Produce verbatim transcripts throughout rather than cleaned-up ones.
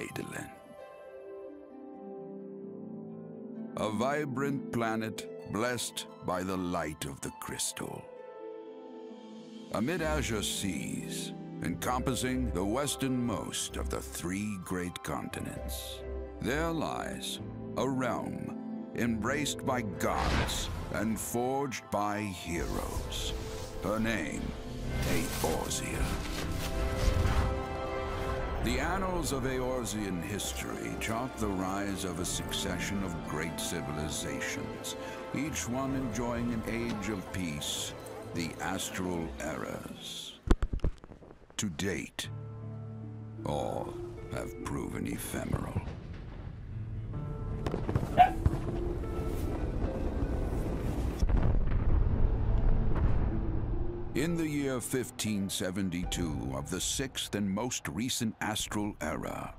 Eidolon. A vibrant planet blessed by the light of the crystal. Amid azure seas, encompassing the westernmost of the three great continents, there lies a realm embraced by gods and forged by heroes. Her name, Eorzea. The annals of Eorzean history chart the rise of a succession of great civilizations, each one enjoying an age of peace, the Astral Eras. To date, all have proven ephemeral. In the year fifteen seventy-two of the sixth and most recent Astral Era,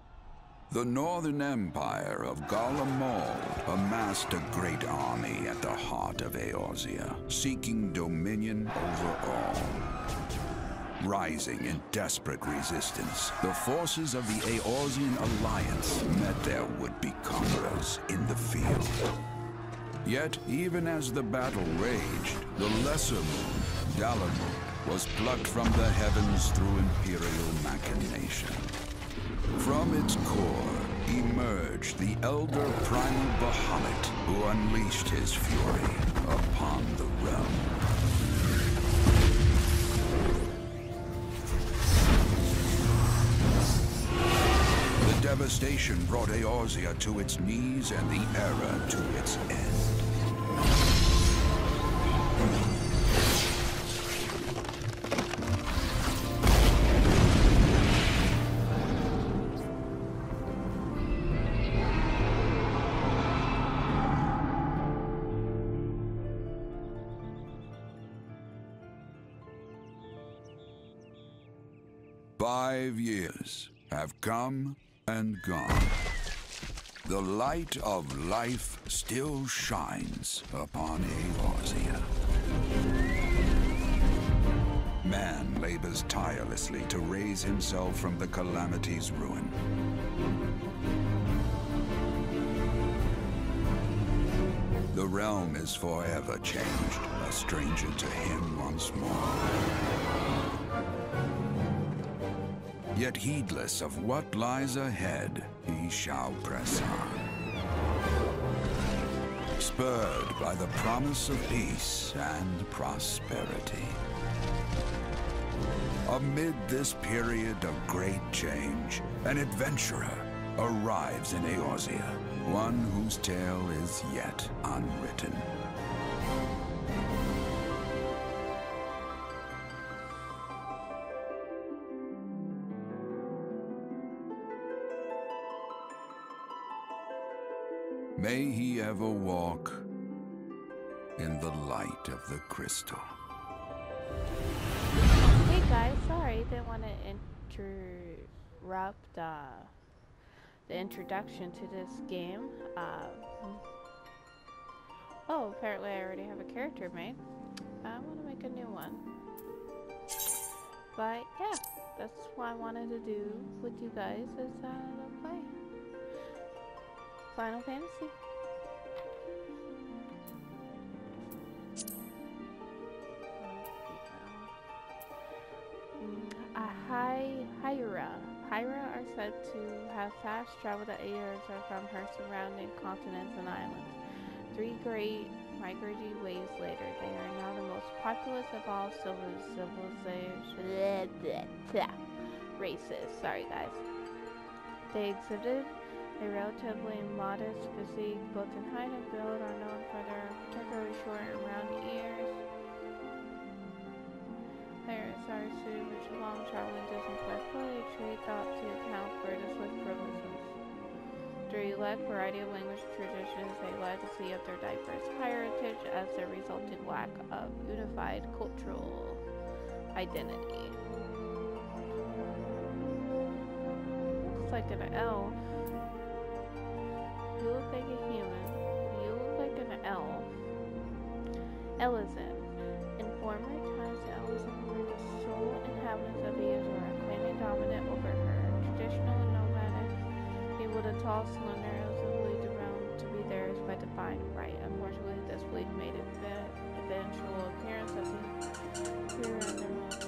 the Northern Empire of Gala Mold amassed a great army at the heart of Eorzea, seeking dominion over all. Rising in desperate resistance, the forces of the Eorzean Alliance met their would-be conquerors in the field. Yet, even as the battle raged, the lesser moon, Dalamud, was plucked from the heavens through imperial machination. From its core emerged the elder primal Bahamut, who unleashed his fury upon the realm. The devastation brought Eorzea to its knees and the era to its end. Five years have come and gone. The light of life still shines upon Eorzea. Man labors tirelessly to raise himself from the calamity's ruin. The realm is forever changed, a stranger to him once more. Yet heedless of what lies ahead, he shall press on. Spurred by the promise of peace and prosperity. Amid this period of great change, an adventurer arrives in Eorzea, one whose tale is yet unwritten. May he ever walk in the light of the crystal. Hey guys, sorry, didn't want to interrupt uh, the introduction to this game. Um, oh, apparently I already have a character made. I want to make a new one. But yeah, that's what I wanted to do with you guys is uh, play Final Fantasy. Uh, Hy Hyra. Hyra are said to have fast traveled to Eorzea from her surrounding continents and islands. Three great migratory waves later, they are now the most populous of all civilizations. Races. Sorry, guys. They exhibited a relatively modest physique, both in height and build, are known for their particularly short and round ears. Pirates are suited for long traveling distance by foot, a trait thought to account for distinct privileges. Through elect variety of language traditions, they legacy of their diverse heritage as their resulting lack of unified cultural identity. It's like an L. You look like a human. You look like an elf. Elizan. In former times, the Elizan were the sole inhabitants of Azura, claiming dominant over her. Traditional nomadic with a tall, slender, elegantly developed to be theirs by divine right. Unfortunately, this bleed made it eventual appearance as a hero in their moments.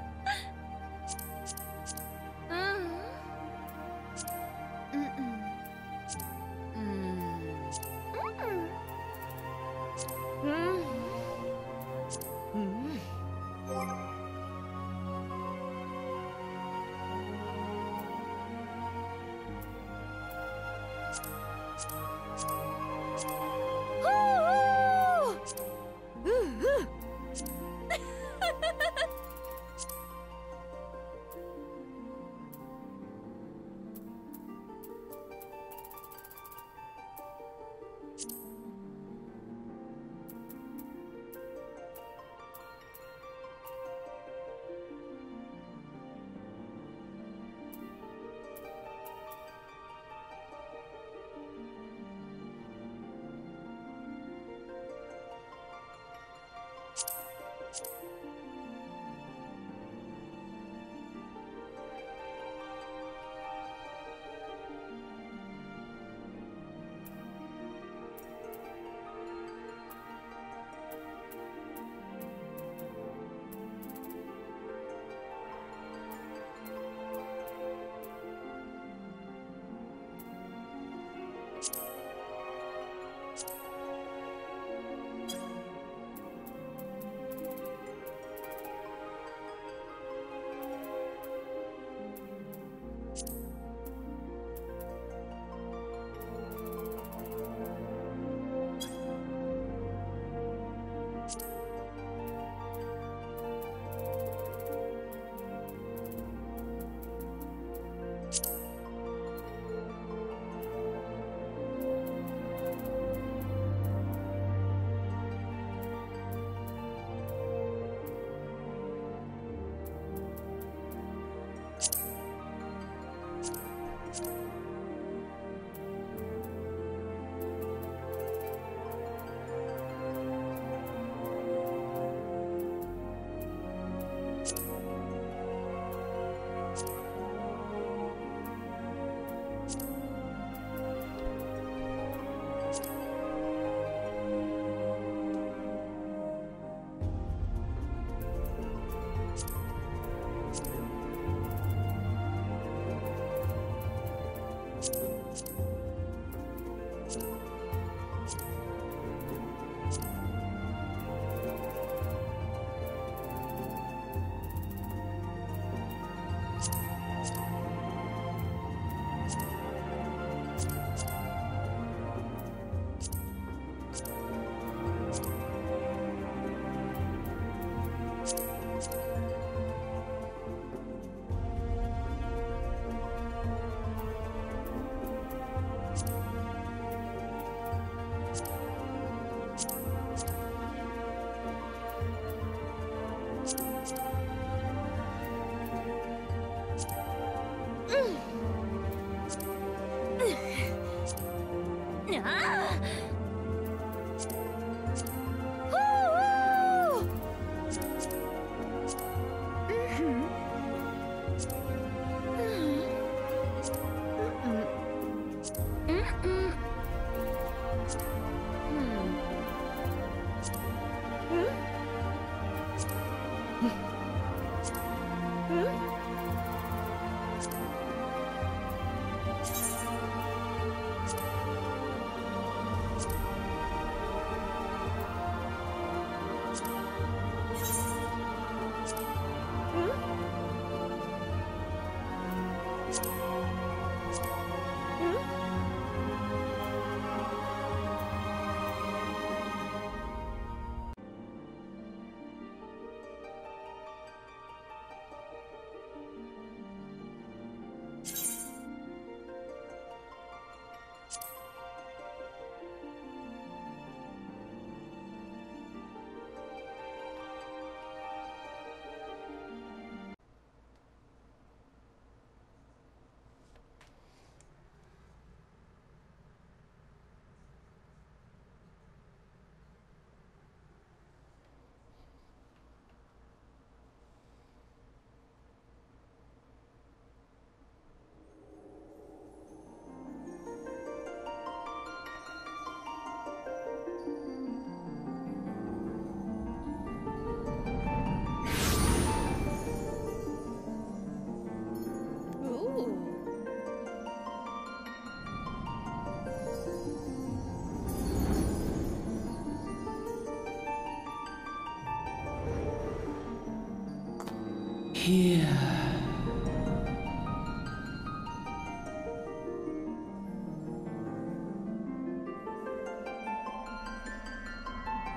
here.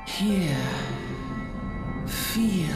Here. Feel.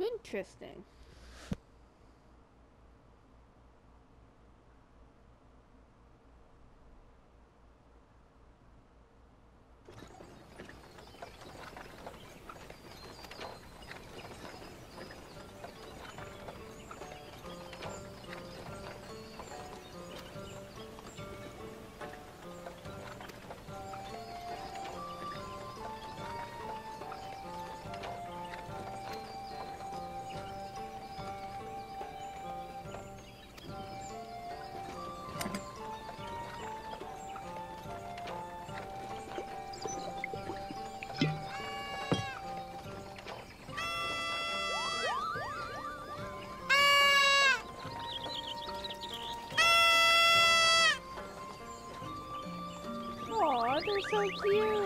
Interesting. So cute.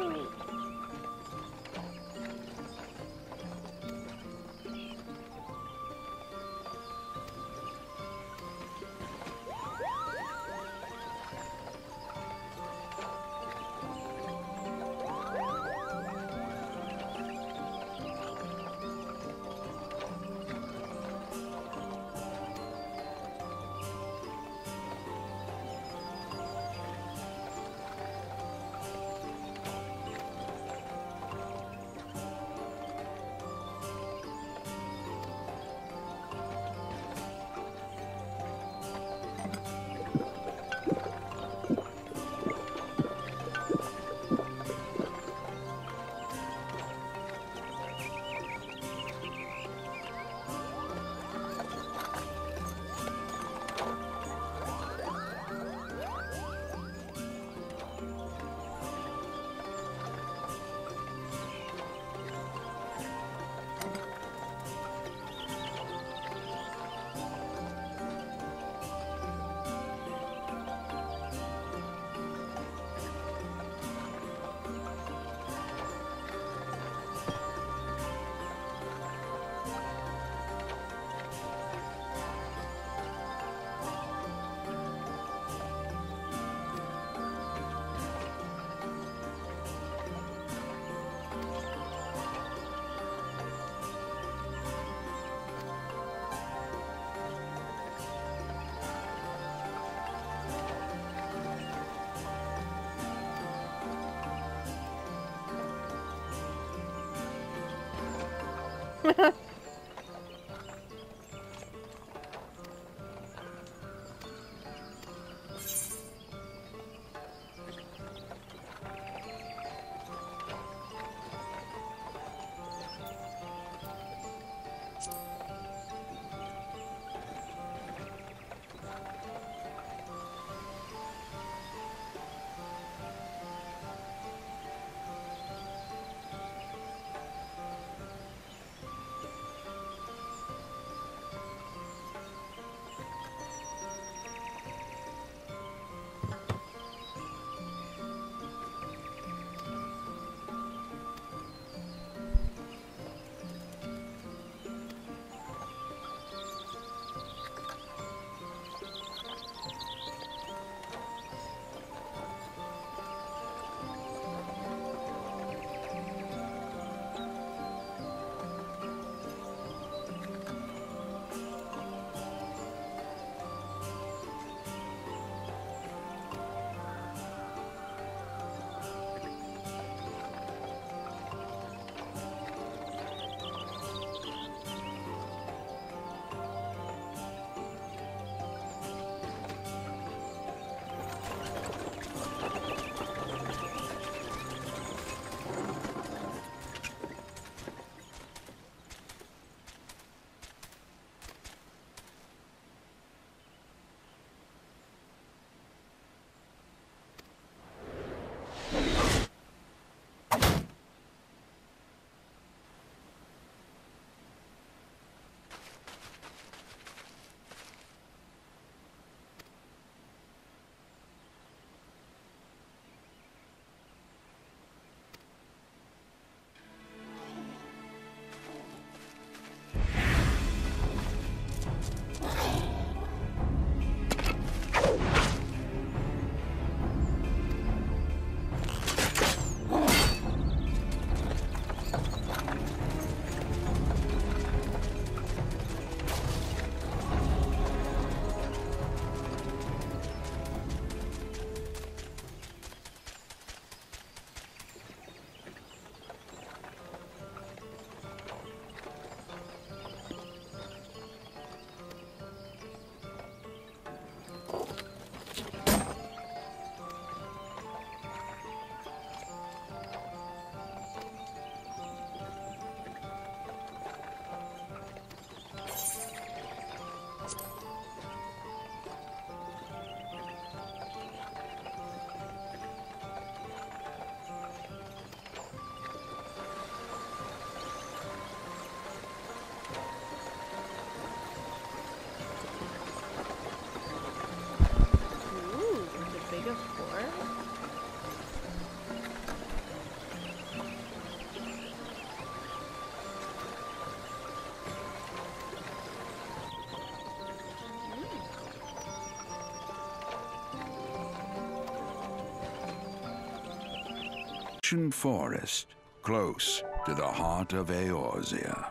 ancient forest close to the heart of Eorzea.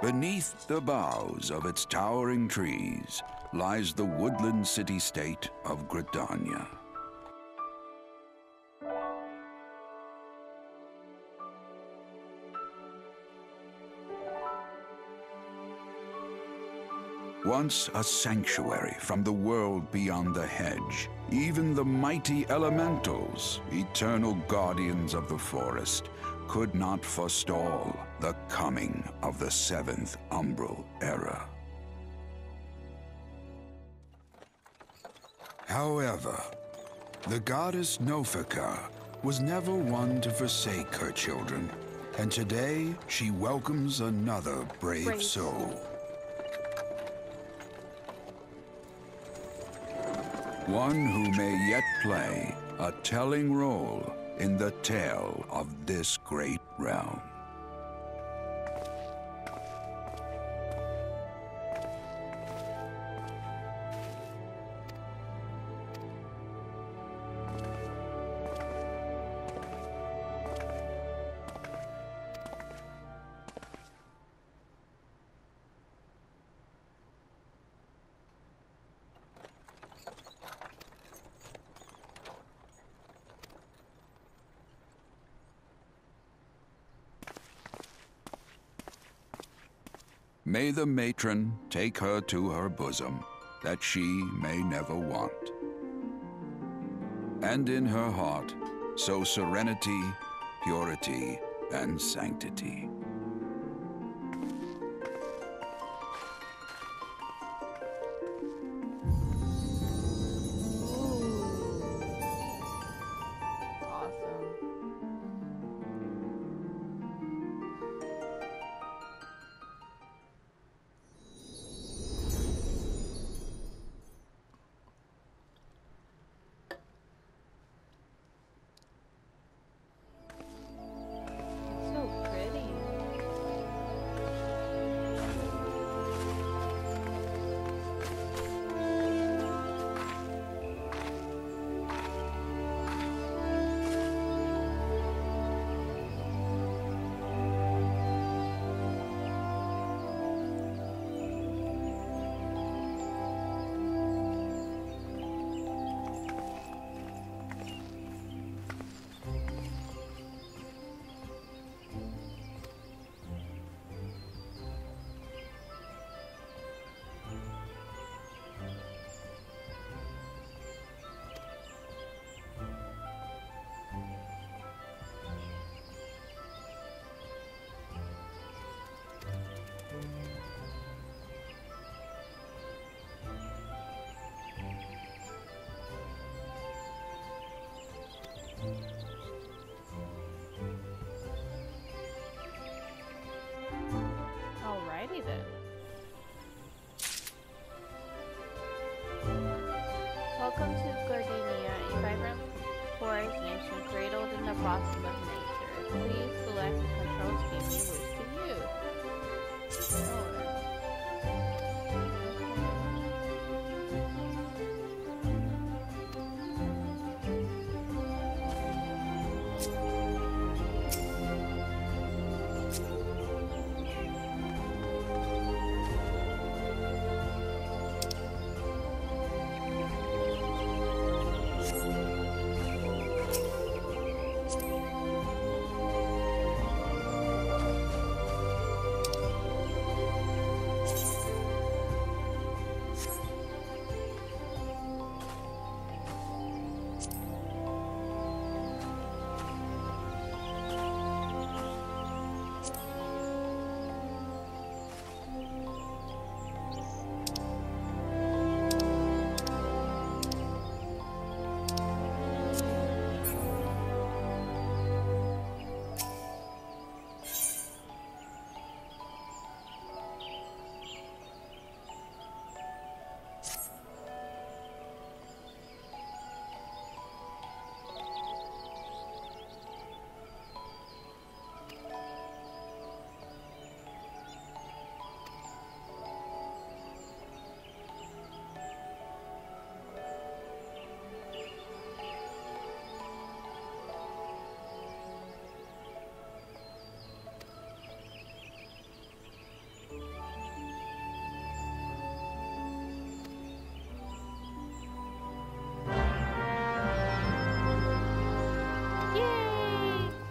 Beneath the boughs of its towering trees lies the woodland city-state of Gridania. Once a sanctuary from the world beyond the hedge, even the mighty elementals, eternal guardians of the forest, could not forestall the coming of the seventh umbral era. However, the goddess Nofaka was never one to forsake her children, and today she welcomes another brave, brave. soul. One who may yet play a telling role in the tale of this great realm. May the matron take her to her bosom, that she may never want. And in her heart, sow serenity, purity, and sanctity. Welcome to Gardenia, a vibrant forest nation cradled in the blossom of nature. Please select the control scheme you wish to use.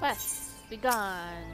Quest begone.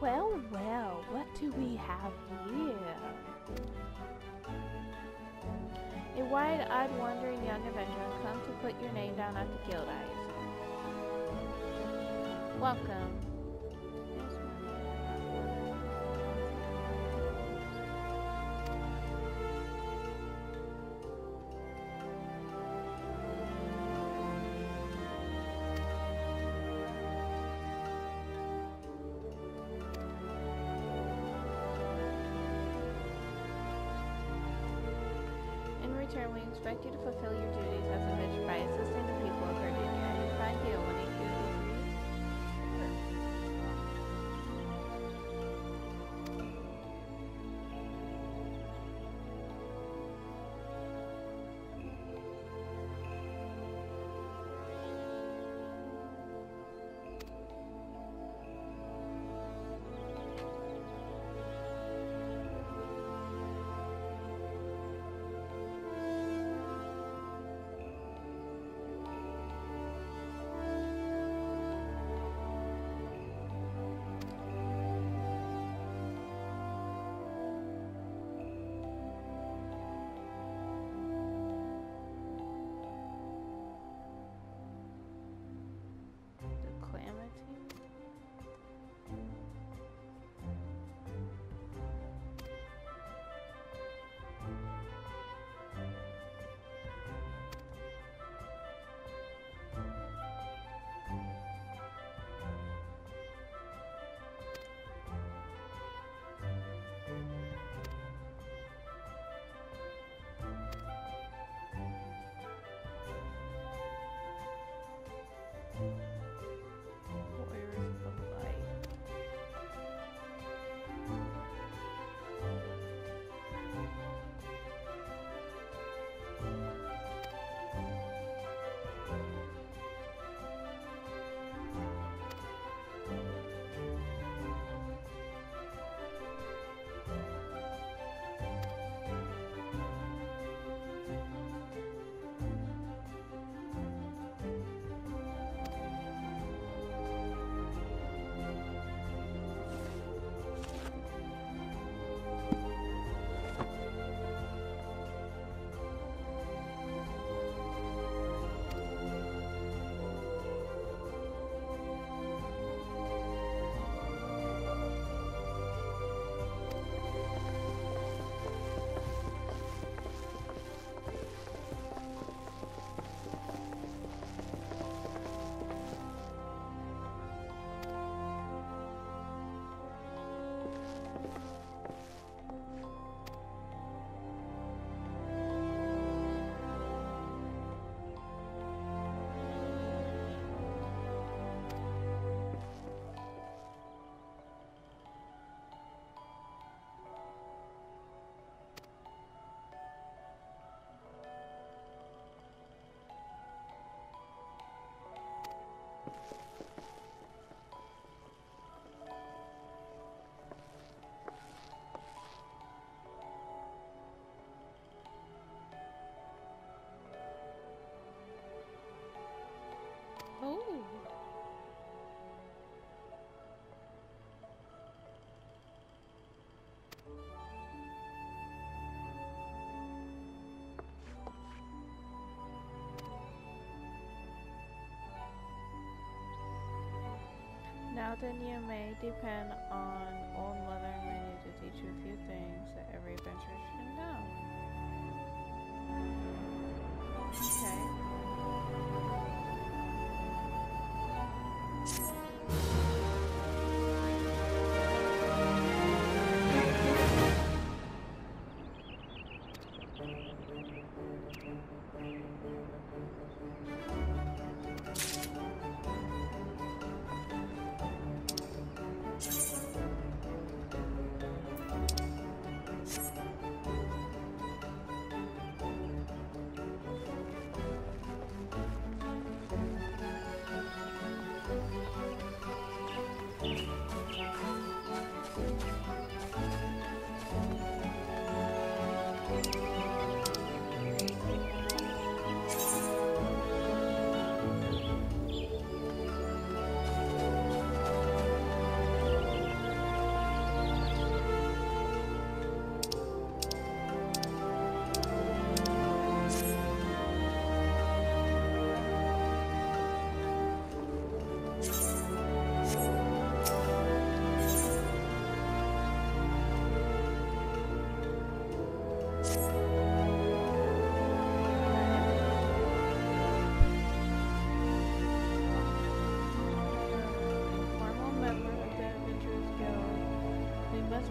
Well, well, what do we have here? A wide-eyed, wandering young adventurer, come to put your name down at the guild eyes. Welcome. We expect you to fulfill your duties as a witch by assisting the people of Gridania. You find you when you do. Now then, you may depend on Old Mother Menu to teach you a few things that every adventurer should know. Okay.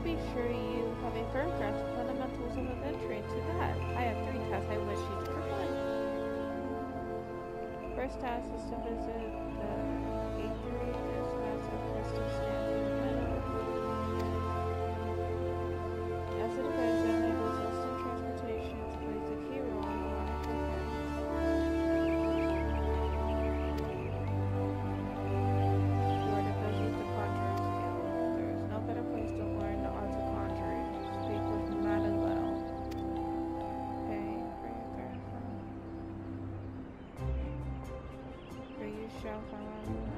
be sure you have a firm grasp of fundamentals of adventure into that. I have three tasks I wish you to perform. First task is to visit the Aetherytes massive crystal stand in the middle. As it goes in, it was instant transportation, which plays a key role in the life events. You are to visit the conjuring skill. There is no better place to learn the arts of conjuring. Speak with Madeline. Okay, for your third friend. For you shall find Madeline.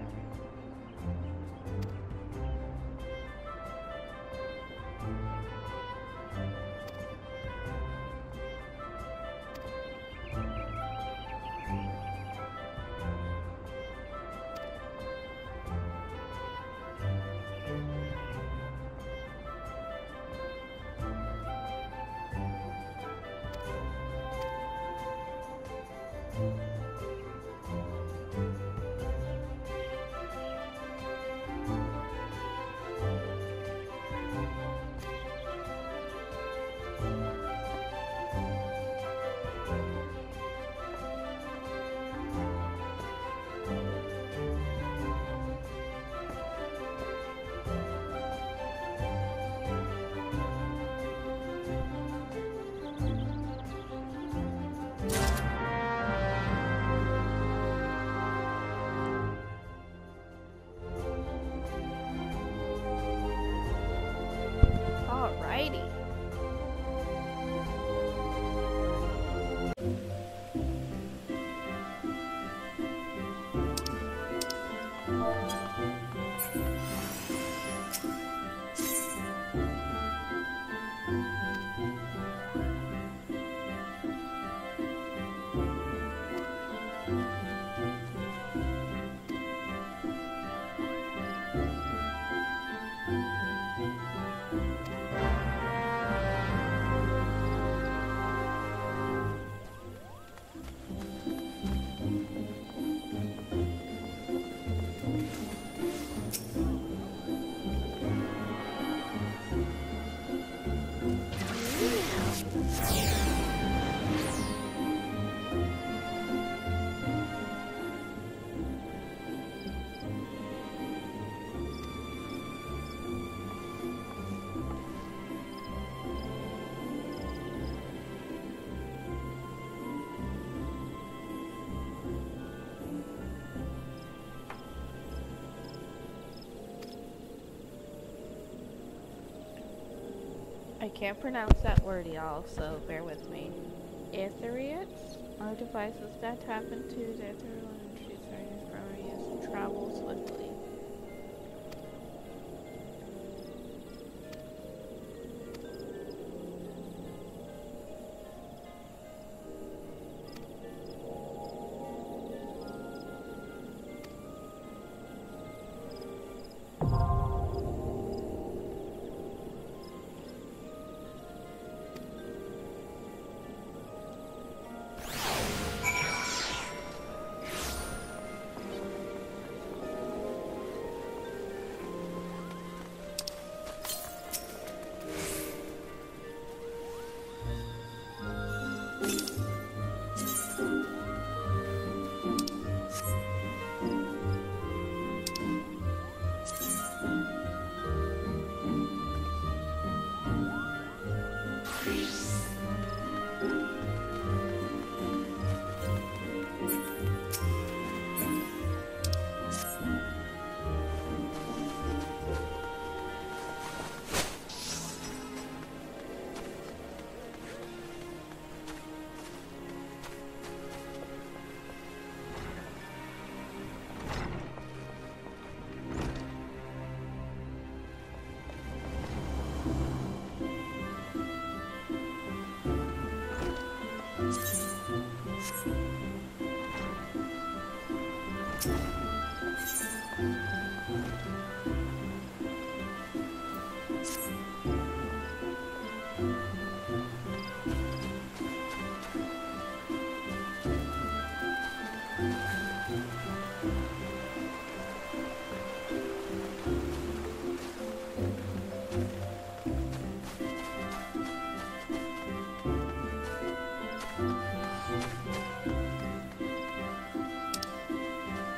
I can't pronounce that word, y'all, so bear with me. Aetherytes are devices that tap into the ethereal energies from use and travel swiftly.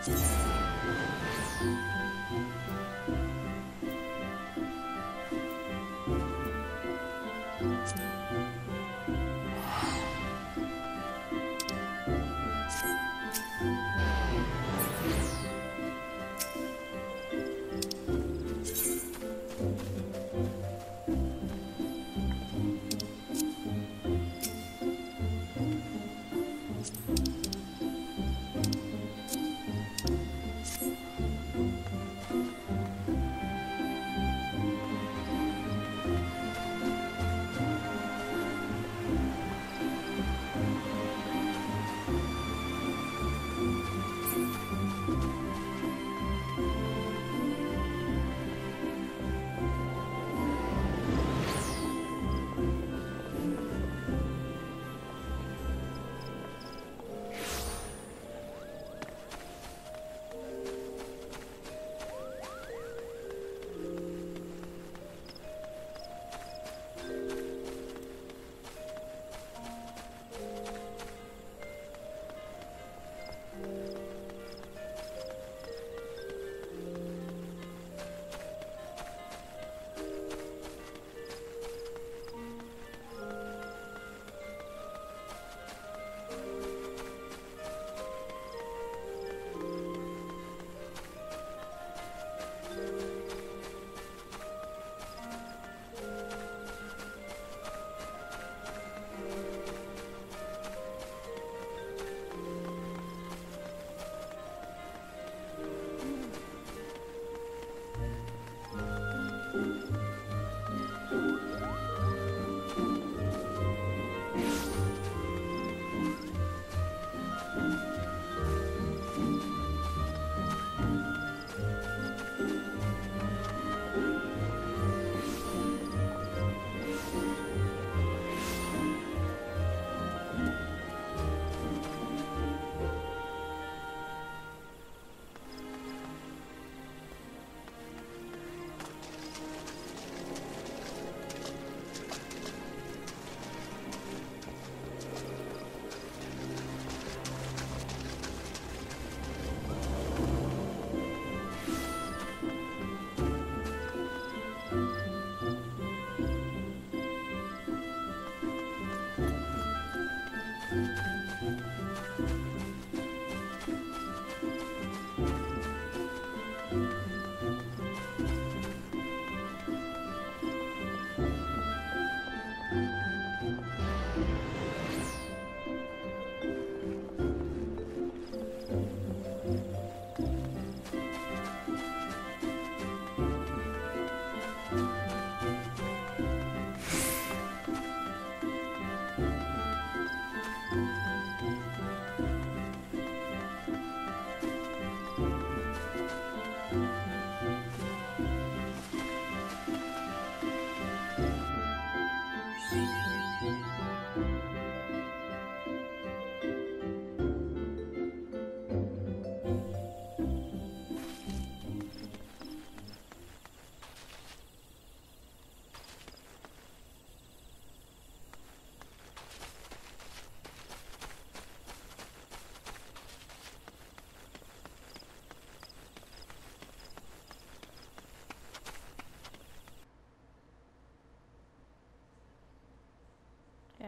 Yeah,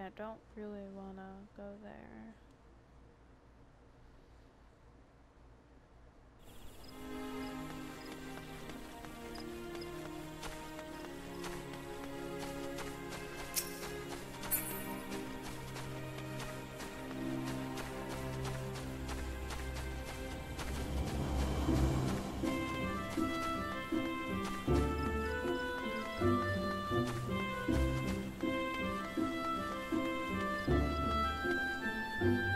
I don't really want to go there. Thank you.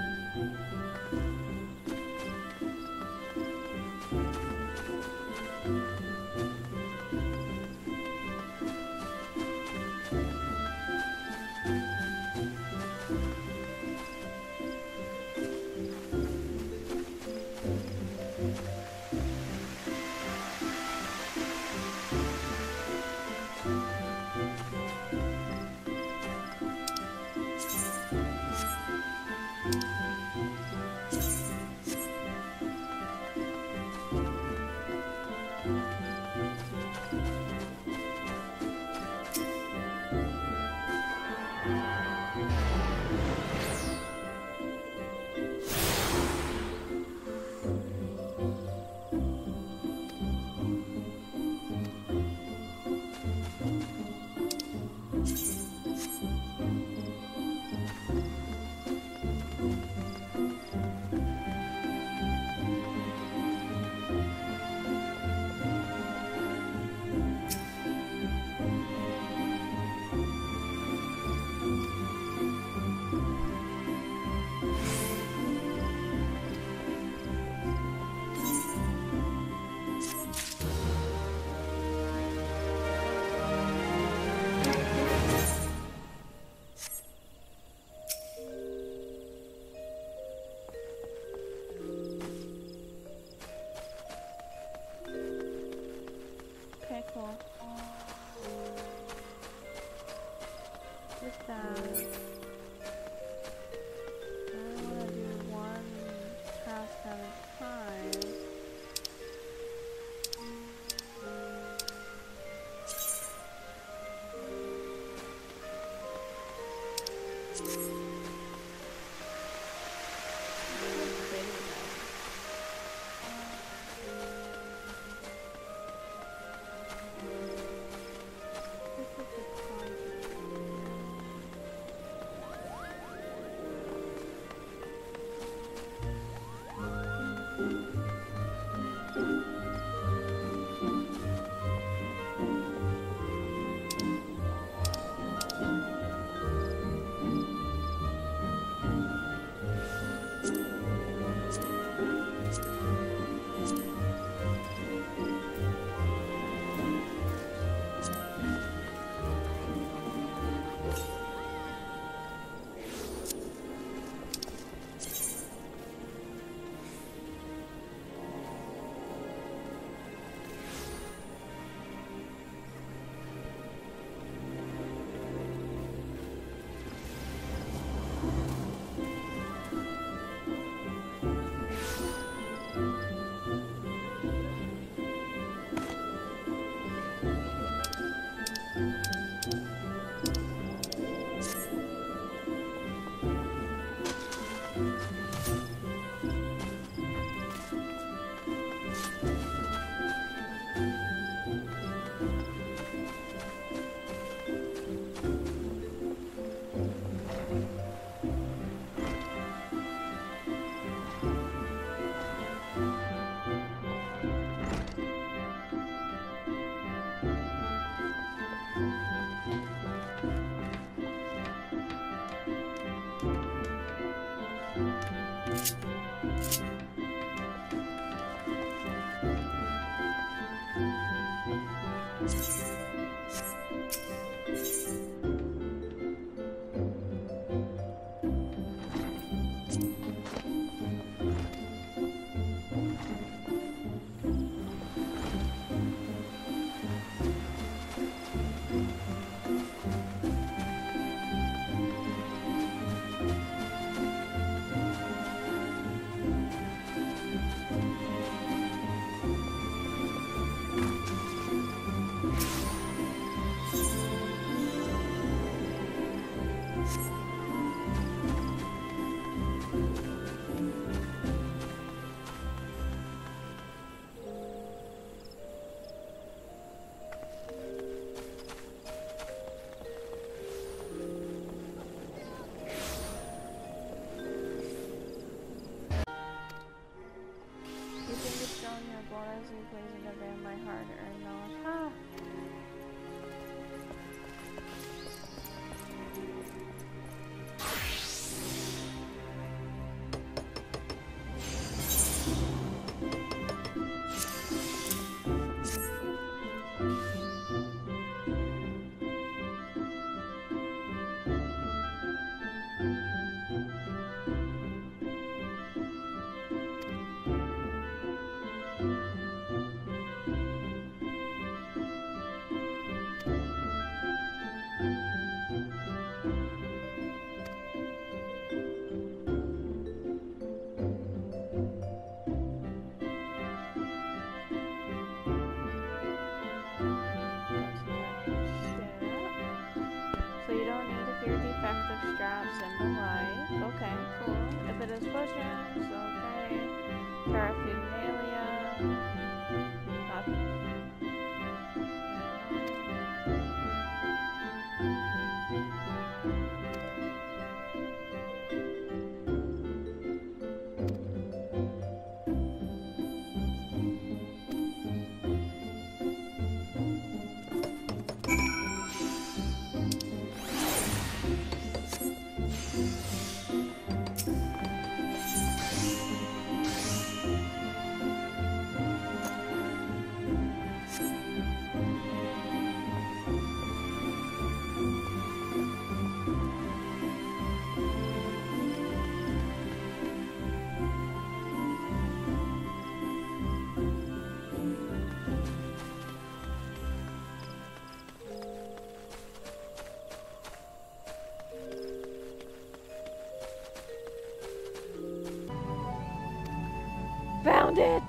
and plays another in my hard-earned knowledge. Ah. It.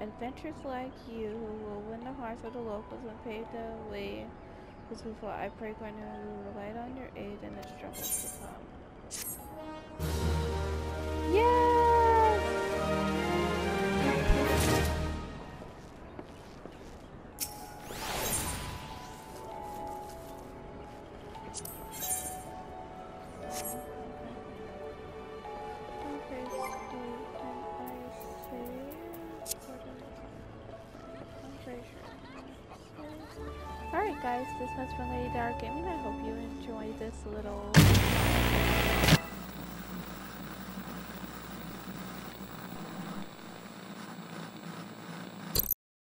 Adventurers like you who will win the hearts of the locals and pave the way with people I pray for, who relied on your aid in the struggles to come. guys, this was from Lady Dark Gaming. I hope you enjoyed this little